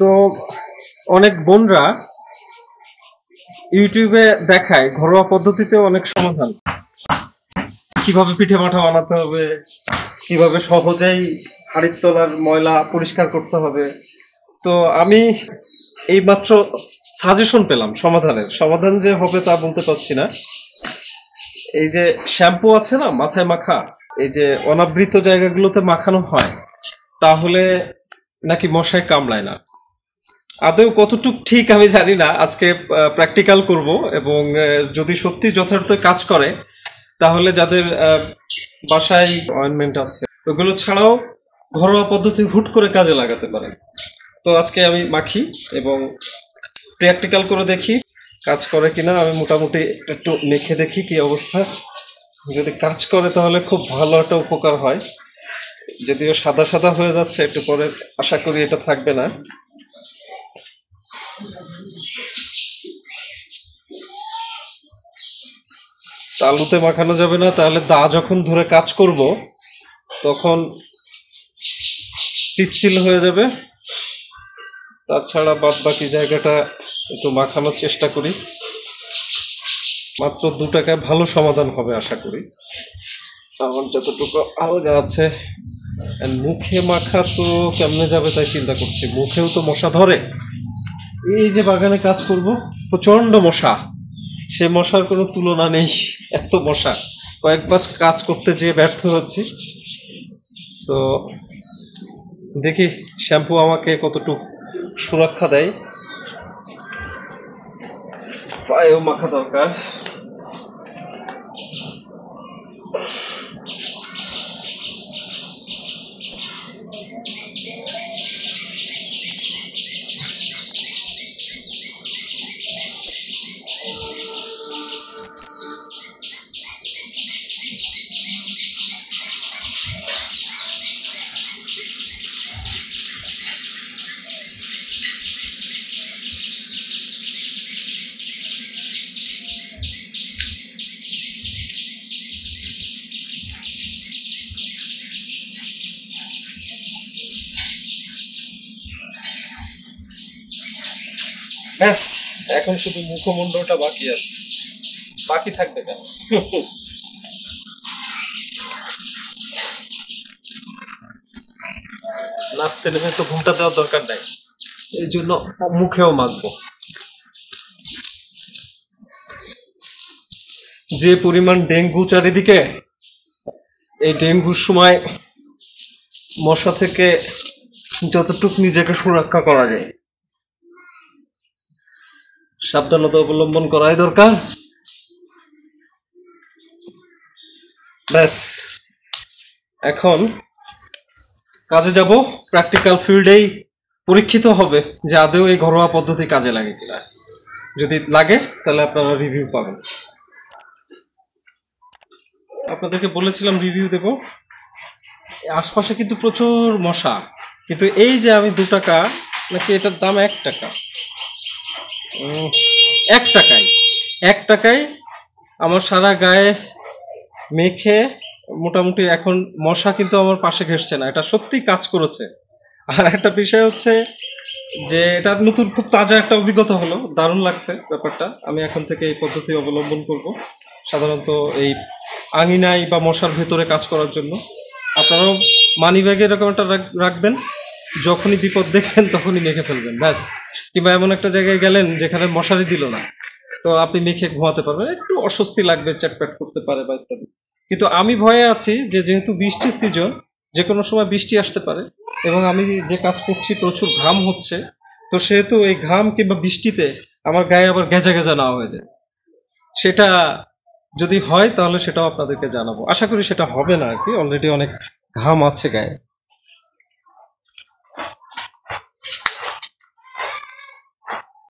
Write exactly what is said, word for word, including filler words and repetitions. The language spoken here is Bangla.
तो अनेक बोनरा यूट्यूबे देखाय घरोया पद्धतिते अनेक समाधान কিভাবে পিঠে মাঠা বানাতে হবে, কিভাবে সহজেই হাড়ির তলার ময়লা পরিষ্কার করতে হবে। তো আমি এইমাত্র সাজেশন পেলাম সমাধানের, সমাধান যে হবে তা বলতে পারছি না। এই যে শ্যাম্পু আছে না মাথায় মাখা, এই যে অনাবৃত জায়গাগুলোতে মাখানো হয় তাহলে নাকি মশায় কামড়ায় না। আদৌ কতটুক ঠিক আমি জানি না, আজকে প্র্যাকটিক্যাল করব এবং যদি সত্যি যথার্থ কাজ করে তাহলে যাদের বাসায় অয়েন্টমেন্ট আছে ওগুলো ছাড়াও ঘরোয়া পদ্ধতি হুট করে কাজে লাগাতে পারেন। তো আজকে আমি মাখি এবং প্র্যাকটিক্যাল করে দেখি কাজ করে কিনা। আমি মোটামুটি একটু মেখে দেখি কি অবস্থা, যদি কাজ করে তাহলে খুব ভালো একটা উপকার হয়। যদিও সাদা সাদা হয়ে যাচ্ছে একটু পরে, আশা করি এটা থাকবে না। আলুতে মাখানো যাবে না, তাহলে দা যখন ধরে কাজ করব তখন পিচ্ছিল হয়ে যাবে। তাছাড়া বাদ বাকি জায়গাটা একটু মাখানোর চেষ্টা করি। মাত্র দু টাকায় ভালো সমাধান হবে আশা করি, আমার যতটুকু আলগা আছে। মুখে মাখা তো কেমনে যাবে তাই চিন্তা করছি, মুখেও তো মশা ধরে। এই যে বাগানে কাজ করব, প্রচন্ড মশা, সে মশার কোনো তুলনা নেই, এত মশা। কয়েকবার কাজ করতে যেয়ে ব্যর্থ হচ্ছি। তো দেখি শ্যাম্পু আমাকে কতটুকু সুরক্ষা দেয়। পায়েও মাখা দরকার। ব্যাস, এখন শুধু মুখমণ্ডলটা বাকি আছে, বাকি থাকবে কেন। নাচতে নেমে তো ঘুমটা দেওয়ার দরকার নাই, এই জন্য মুখেও মাখবো। যে পরিমাণ ডেঙ্গু চারিদিকে, এই ডেঙ্গুর সময় মশা থেকে যতটুকু নিজেকে সুরক্ষা করা যায় সাবধানতা অবলম্বন করাই দরকার। ব্যাস, এখন কাজে যাব। প্র্যাকটিক্যাল ফিল্ডেই পরীক্ষিত হবে যে আদৌ এই ঘরোয়া পদ্ধতি কাজে লাগে কিনা। যদি লাগে তাহলে আপনারা রিভিউ পাবেন। আপনাদেরকে বলেছিলাম রিভিউ দেব। আশপাশে কিন্তু প্রচুর মশা, কিন্তু এই যে আমি দু টাকা নাকি এটার দাম এক টাকা এক টাকায় এক টাকায় আমার সারা গায়ে মেখে মোটামুটি এখন মশা কিন্তু আমার পাশে ঘেরছে না। এটা সত্যি কাজ করেছে। আর একটা বিষয় হচ্ছে যে এটা নতুন, খুব তাজা একটা অভিজ্ঞতা হলো, দারুণ লাগছে ব্যাপারটা। আমি এখন থেকে এই পদ্ধতি অবলম্বন করব, সাধারণত এই আঙিনায় বা মশার ভেতরে কাজ করার জন্য। আপনারাও মানি ব্যাগে এরকম একটা রাখবেন, যখনই বিপদ দেখবেন তখনই মেখে ফেলবেন। ব্যাস, কিংবা এমন একটা জায়গায় গেলেন যেখানে মশারি দিল না, তো আপনি মেখে ঘুমাতে পারবেন। একটু অস্বস্তি লাগবে, চ্যাটপ্যাট করতে পারে বা ইত্যাদি, কিন্তু আমি ভয়ে আছি যে যেহেতু বৃষ্টির সিজন, যে কোনো সময় বৃষ্টি আসতে পারে এবং আমি যে কাজ করছি প্রচুর ঘাম হচ্ছে, তো সেহেতু এই ঘাম কিংবা বৃষ্টিতে আমার গায়ে আবার গেজা গেজা না হয়ে যায়। সেটা যদি হয় তাহলে সেটাও আপনাদেরকে জানাবো। আশা করি সেটা হবে না আর কি, অলরেডি অনেক ঘাম আছে গায়ে।